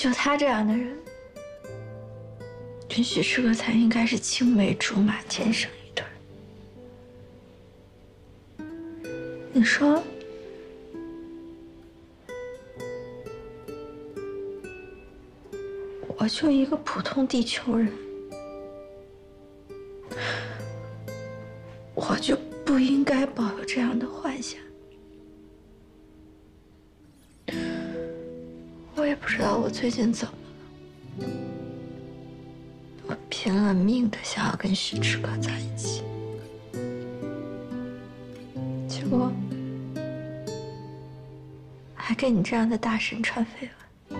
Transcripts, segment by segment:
就他这样的人，允许吃个才应该是青梅竹马，天生一对。你说，我就一个普通地球人，我就不应该抱有这样的幻想。 不知道我最近怎么了？我拼了命的想要跟徐志哥在一起，结果还给你这样的大神传绯闻。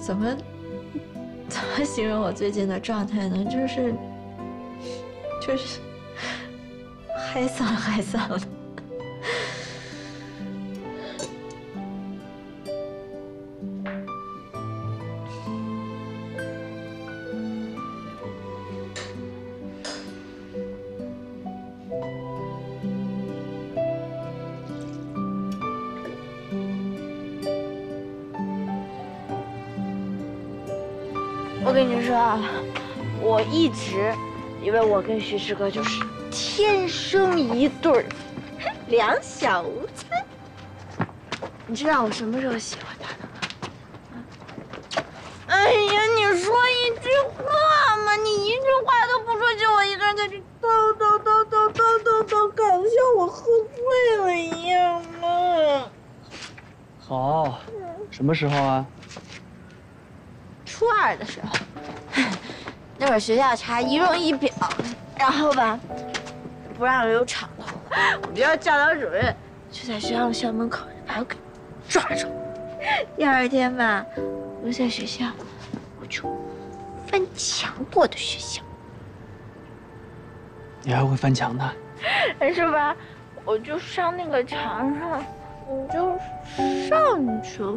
怎么形容我最近的状态呢？就是。 嗨丧了，嗨丧了！我跟你说啊，我一直以为我跟徐志哥就是 天生一对，两小无猜。你知道我什么时候喜欢他的吗？哎呀，你说一句话嘛！你一句话都不说，就我一个人在这叨叨，搞得像我喝醉了一样嘛。好，什么时候啊？初二的时候，那会儿学校查1中1表，然后吧。 不让留场了，我们学校教导主任就在学校校门口把我给抓住。第二天吧，我在学校，我就翻墙过的学校。你还会翻墙的？是吧？我就上那个墙上，我就上去了，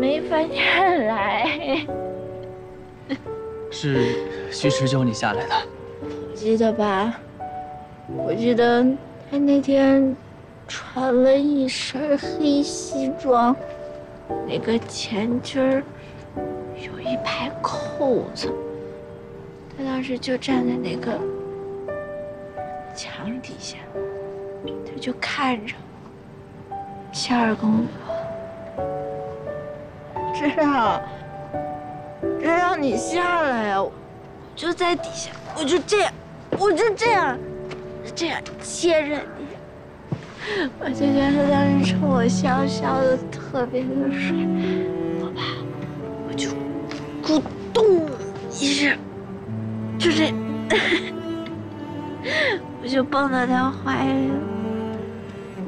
没翻下来。是徐迟救你下来的，你记得吧？ 我记得他那天穿了一身黑西装，那个前襟儿有一排扣子。他当时就站在那个墙底下，他就看着我。仙儿跟我说：“知道你下来呀，我就在底下，我就这样。” 这样接着你，我就觉得他当时冲我笑笑的特别的帅，我吧，我就咕咚一下，就这，我就蹦到他怀里，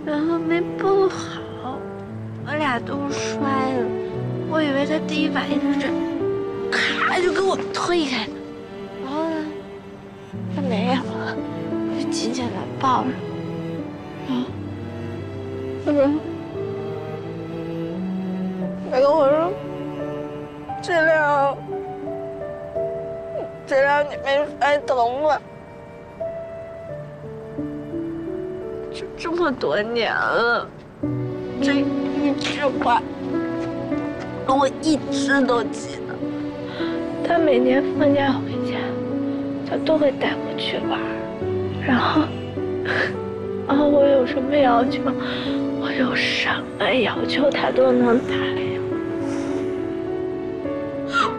然后没蹦好，我俩都摔了。我以为他第一反应是这，咔就给我推开了，然后呢，他没有了。 紧紧的抱着，他跟我说：“这辆你没摔疼吧？”这么多年了，这一句话我一直都记得。他每年放假回家，他都会带我去玩。 然后我有什么要求，他都能答应。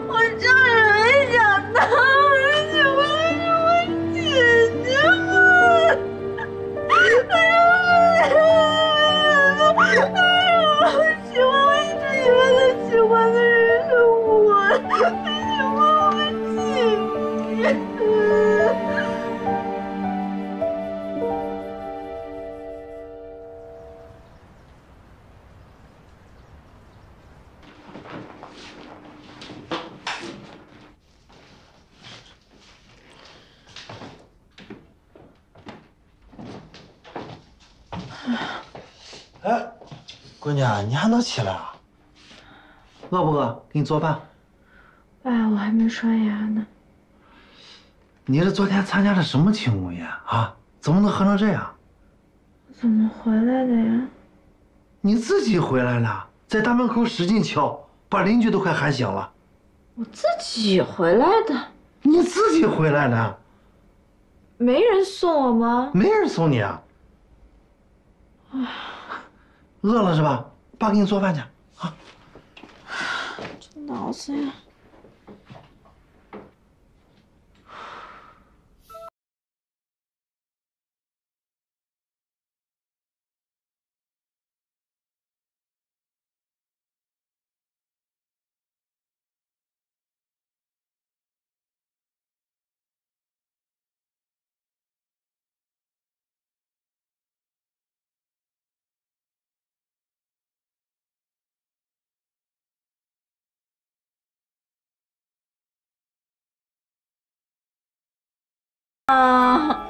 我就是没想到，我姐姐嘛，我一直以为他喜欢的人是我，他喜欢我姐姐。 闺女，你还能起来啊？饿不饿？给你做饭。爸，我还没刷牙呢。你这昨天参加了什么庆功宴啊？怎么能喝成这样？怎么回来的呀？你自己回来了，在大门口使劲敲，把邻居都快喊醒了。我自己回来的。你自己回来的？没人送我吗？没人送你啊。啊，饿了是吧？爸给你做饭去啊。这脑子呀。 啊！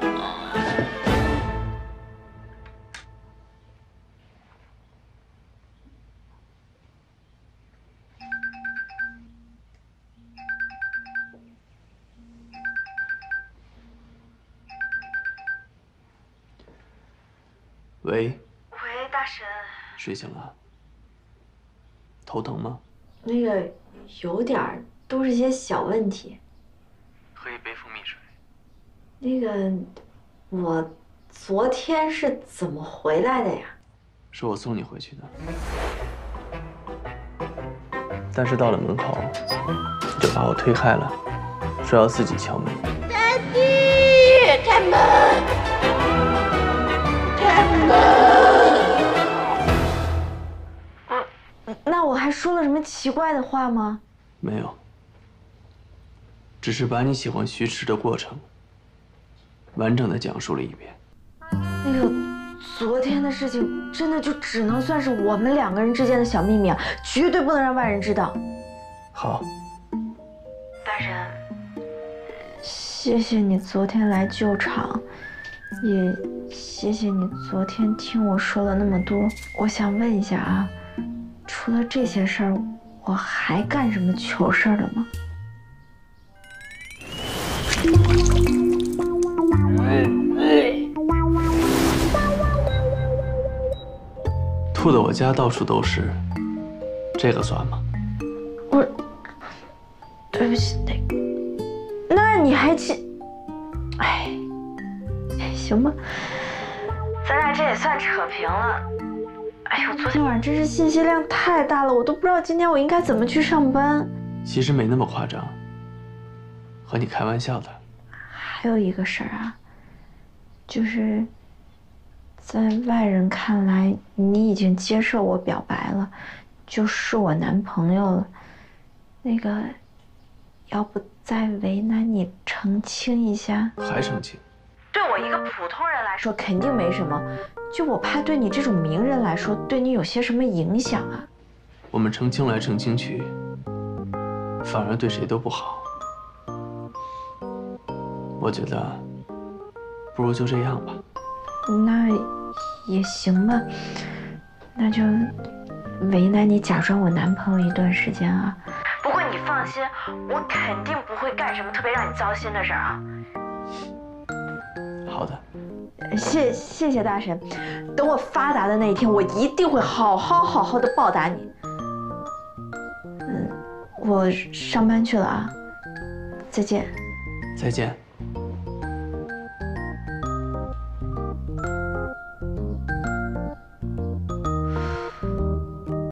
喂。喂，大神。睡醒了？头疼吗？那个有点儿，都是些小问题。喝一杯蜂蜜水。 那个，我昨天是怎么回来的呀？是我送你回去的，但是到了门口，你就把我推开了，说要自己敲门。爹地，开门！开门！啊，那我还说了什么奇怪的话吗？没有，只是把你喜欢徐迟的过程。 完整的讲述了一遍。那个昨天的事情，真的就只能算是我们两个人之间的小秘密啊，绝对不能让外人知道。好，大人，谢谢你昨天来救场，也谢谢你昨天听我说了那么多。我想问一下啊，除了这些事儿，我还干什么糗事儿了吗？ 吐的我家到处都是，这个算吗？我，对不起，那你还气？哎，行吧，咱俩这也算扯平了。哎呦，昨天晚上真是信息量太大了，我都不知道今天我应该怎么去上班。其实没那么夸张，和你开玩笑的。还有一个事儿啊，就是。 在外人看来，你已经接受我表白了，就是我男朋友了。那个，要不再为难你澄清一下？还澄清？对我一个普通人来说肯定没什么，就我怕对你这种名人来说，对你有些什么影响啊？我们澄清来澄清去，反而对谁都不好。我觉得，不如就这样吧。 那也行吧，那就为难你假装我男朋友一段时间啊。不过你放心，我肯定不会干什么特别让你糟心的事儿啊。好的，谢谢大神，等我发达的那一天，我一定会好好的报答你。嗯，我上班去了啊，再见。再见。